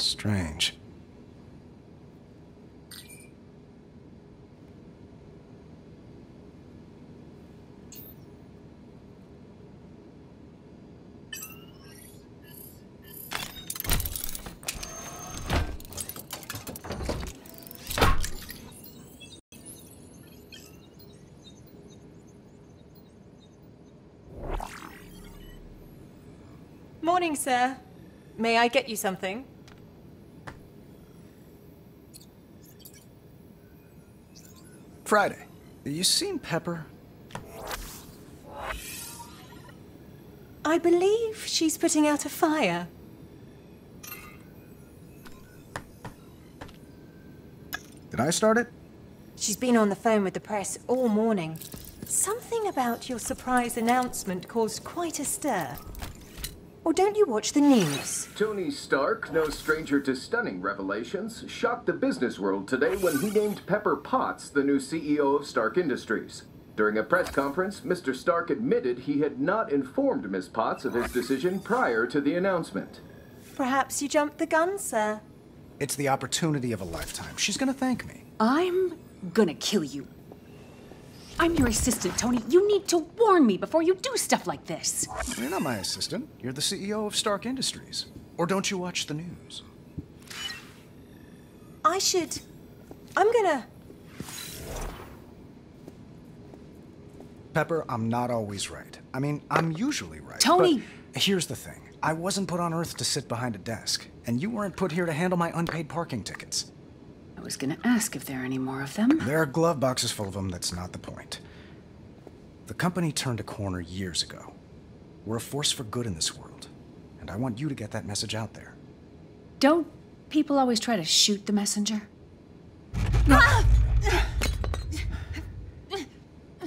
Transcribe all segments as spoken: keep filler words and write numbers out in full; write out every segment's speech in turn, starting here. Strange. Morning, sir. May I get you something? Friday, you seen Pepper? I believe she's putting out a fire. Did I start it? She's been on the phone with the press all morning. Something about your surprise announcement caused quite a stir. Or don't you watch the news? Tony Stark, no stranger to stunning revelations, shocked the business world today when he named Pepper Potts the new C E O of Stark Industries. During a press conference, Mister Stark admitted he had not informed Miz Potts of his decision prior to the announcement. Perhaps you jumped the gun, sir. It's the opportunity of a lifetime. She's gonna thank me. I'm gonna kill you. I'm your assistant, Tony. You need to warn me before you do stuff like this. You're not my assistant. You're the C E O of Stark Industries. Or don't you watch the news? I should... I'm gonna... Pepper, I'm not always right. I mean, I'm usually right. Tony! But here's the thing. I wasn't put on Earth to sit behind a desk. And you weren't put here to handle my unpaid parking tickets. I was gonna ask if there are any more of them. There are glove boxes full of them, that's not the point. The company turned a corner years ago. We're a force for good in this world, and I want you to get that message out there. Don't people always try to shoot the messenger? No.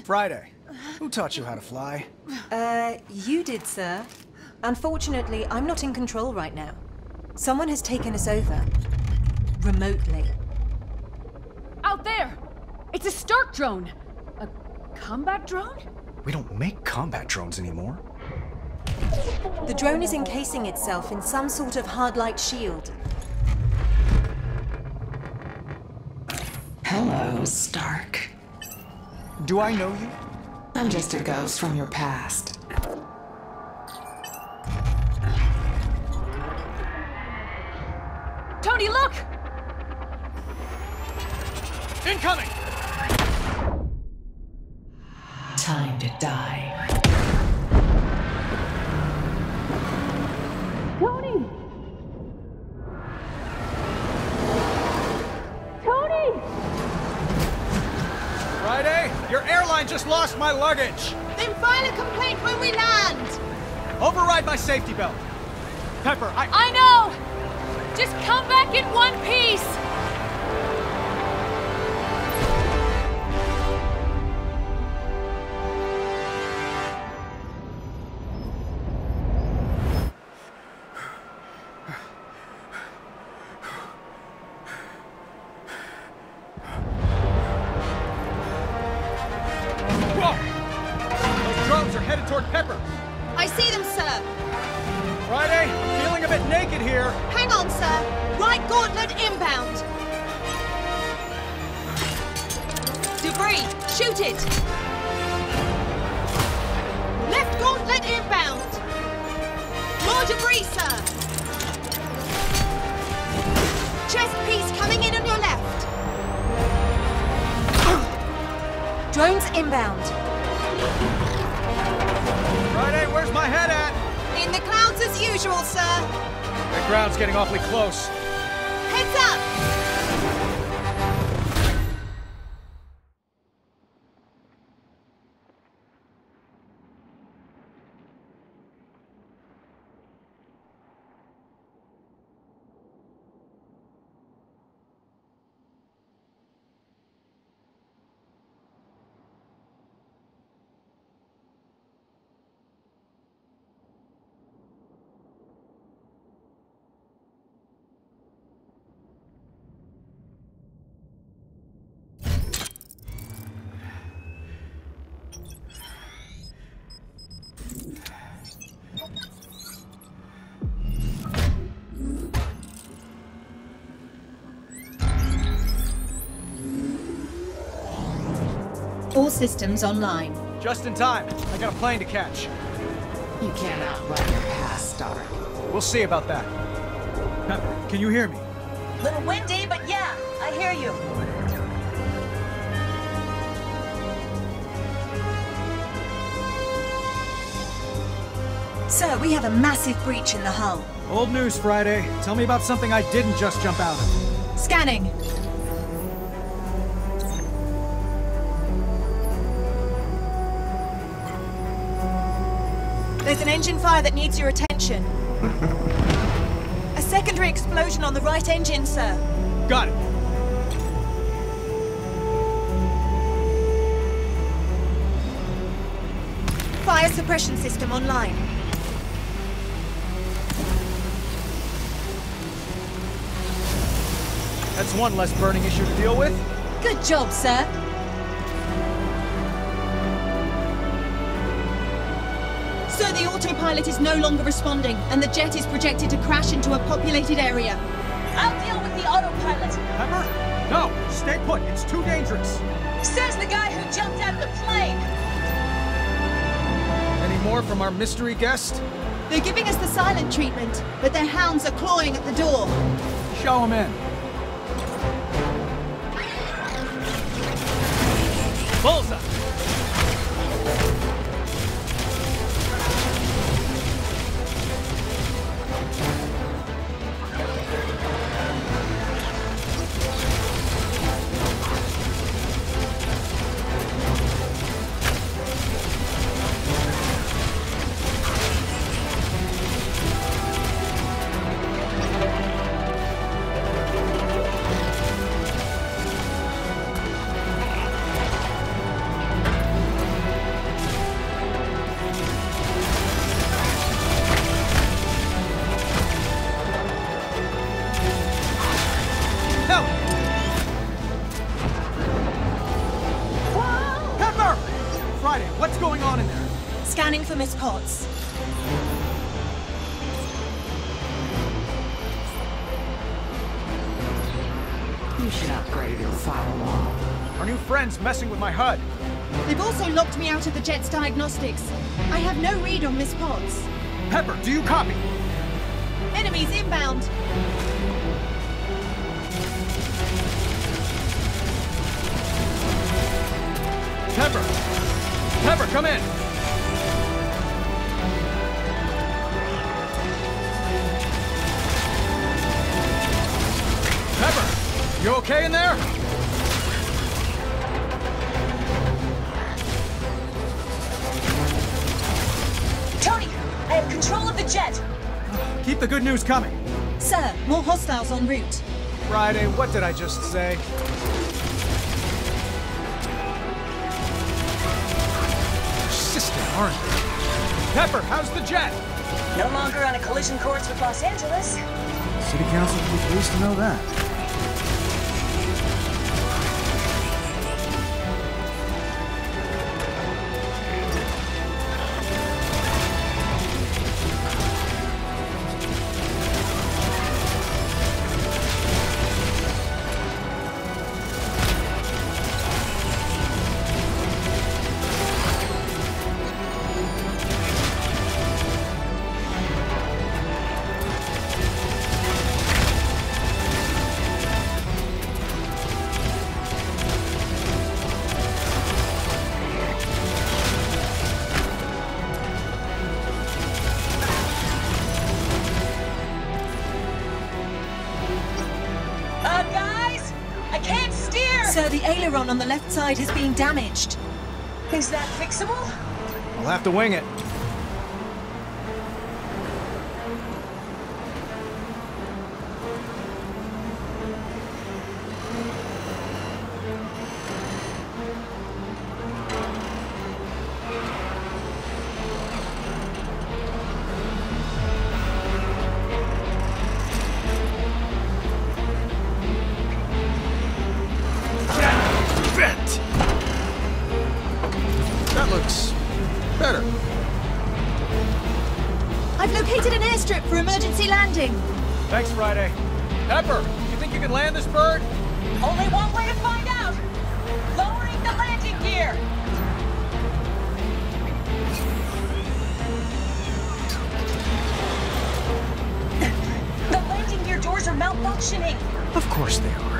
Friday, who taught you how to fly? Uh, you did, sir. Unfortunately, I'm not in control right now. Someone has taken us over. Remotely. Out there! It's a Stark drone! A combat drone? We don't make combat drones anymore. The drone is encasing itself in some sort of hard-light shield. Hello, Stark. Do I know you? I'm just a ghost from your past. Tony, look! Incoming! Time to die. Tony! Tony! Friday, your airline just lost my luggage. Then file a complaint when we land. Override my safety belt. Pepper, I... I know! Just come back in one piece! Shoot it! Left gauntlet inbound! More debris, sir! Chest piece coming in on your left! Drones inbound! Friday, where's my head at? In the clouds as usual, sir! The ground's getting awfully close. Heads up! All systems online. Just in time. I got a plane to catch. You can't outrun your past, Stark. We'll see about that. Pepper, can you hear me? Little windy, but yeah, I hear you. Sir, we have a massive breach in the hull. Old news, Friday. Tell me about something I didn't just jump out of. Scanning. There's an engine fire that needs your attention. A secondary explosion on the right engine, sir. Got it. Fire suppression system online. That's one less burning issue to deal with. Good job, sir. So the autopilot is no longer responding, and the jet is projected to crash into a populated area. I'll deal with the autopilot. Pepper? No! Stay put. It's too dangerous. Says the guy who jumped out of the plane. Any more from our mystery guest? They're giving us the silent treatment, but their hounds are clawing at the door. Show them in. Bullseye! Scanning for Miss Potts. You should upgrade your firewall. Our new friend's messing with my H U D. They've also locked me out of the jet's diagnostics. I have no read on Miss Potts. Pepper, do you copy? Enemies inbound. Pepper! Pepper, come in! You okay in there? Tony, I have control of the jet. Keep the good news coming. Sir, more hostiles en route. Friday, what did I just say? Persistent, aren't they? Pepper, how's the jet? No longer on a collision course with Los Angeles. City Council would be pleased to know that. Sir, the aileron on the left side has been damaged. Is that fixable? I'll have to wing it. I've located an airstrip for emergency landing. Thanks, Friday. Pepper, you think you can land this bird? Only one way to find out. Lowering the landing gear! The landing gear doors are malfunctioning! Of course they are.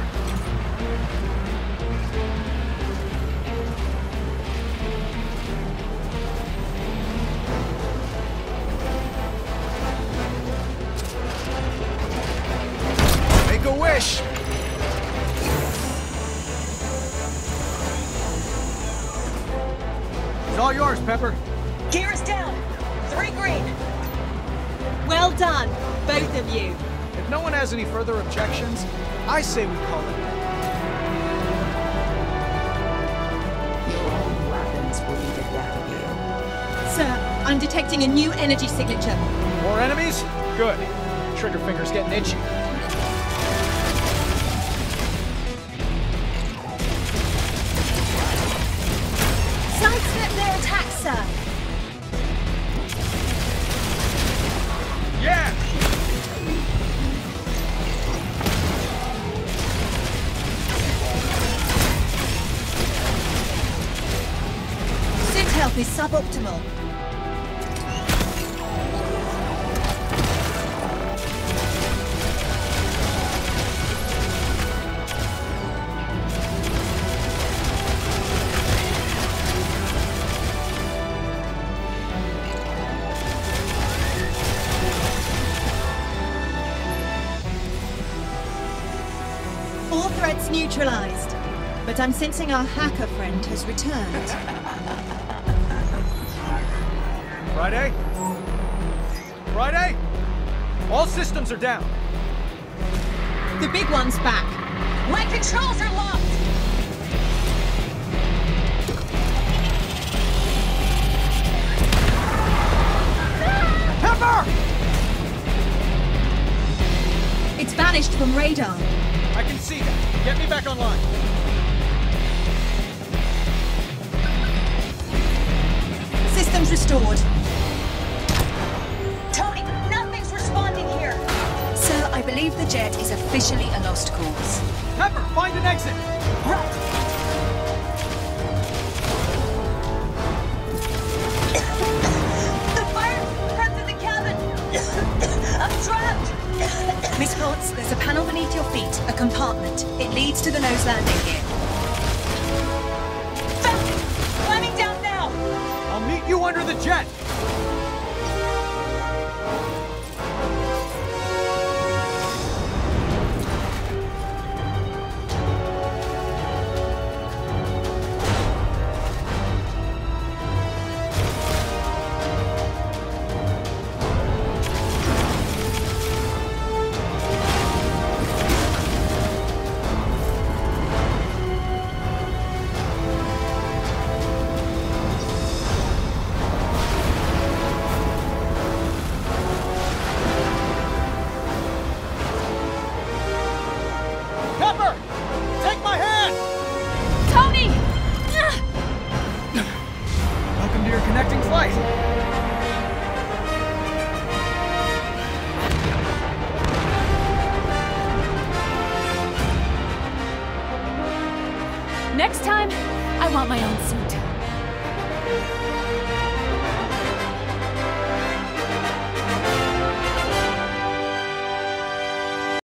It's all yours, Pepper. Gear is down. Three green. Well done, both of you. If no one has any further objections, I say we call it. Your own weapons will be without you. Sir, I'm detecting a new energy signature. More enemies? Good. Trigger finger's getting itchy. Help is suboptimal. All threats neutralized, but I'm sensing our hacker friend has returned. Friday? Friday? All systems are down. The big one's back. My controls are locked! Pepper! It's vanished from radar. I can see that. Get me back online. Systems restored. I believe the jet is officially a lost cause. Pepper, find an exit! Right! The fire's spread through the cabin! I'm trapped! Miss Potts, there's a panel beneath your feet, a compartment. It leads to the nose landing gear. Found it! Climbing down now! I'll meet you under the jet! Next time, I want my own suit.